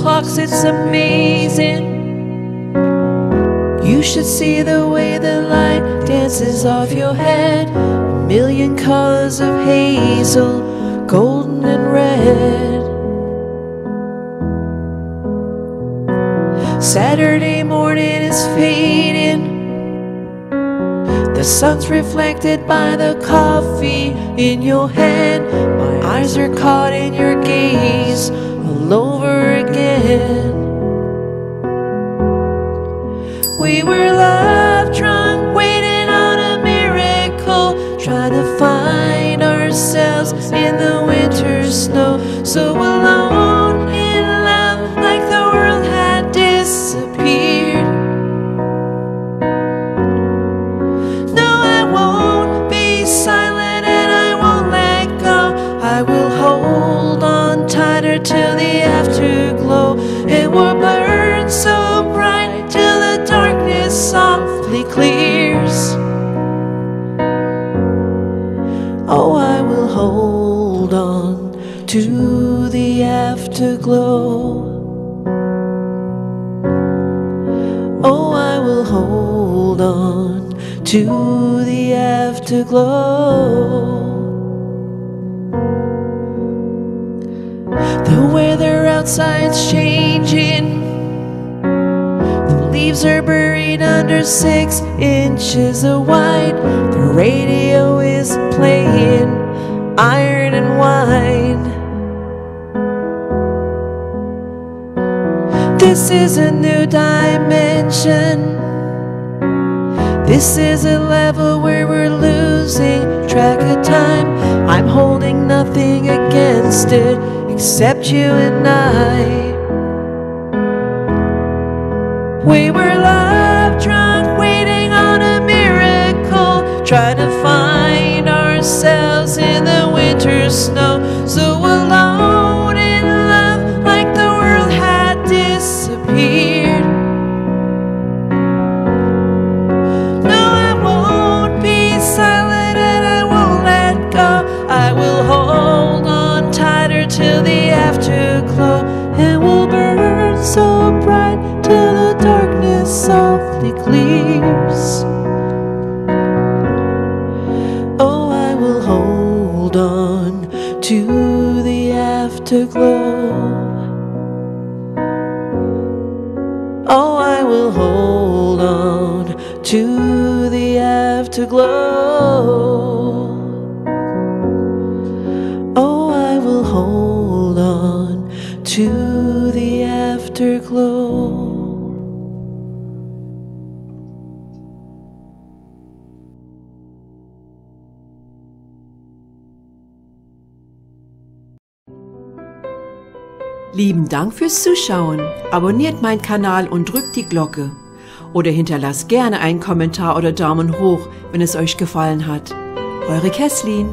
clocks, it's amazing. You should see the way the light dances off your head. A million colors of hazel, golden and red. Saturday morning is fading. The sun's reflected by the coffee in your hand. My eyes are caught in your gaze all over again. We were love drunk, waiting on a miracle, trying to find ourselves in the winter snow. So alone in love, like the world had disappeared. Till the afterglow, it will burn so bright till the darkness softly clears. Oh, I will hold on to the afterglow. Oh, I will hold on to the afterglow. The weather outside's changing. The leaves are buried under 6 inches of white. The radio is playing Iron and Wine. This is a new dimension. This is a level where we're losing track of time. I'm holding nothing against it except you and I. We were love drunk, waiting on a miracle, trying to find ourselves in the winter snow. So alone in love, like the world had disappeared. No, I won't be silent and I won't let go. I will hold on tighter till the afterglow, and we'll burn so bright till the darkness softly clears. Oh, I will hold on to the afterglow. Oh, I will hold on to the afterglow. Hold on to the afterglow. Lieben Dank fürs Zuschauen. Abonniert meinen Kanal und drückt die Glocke. Oder hinterlasst gerne einen Kommentar oder Daumen hoch, wenn es euch gefallen hat. Eure Kathleen.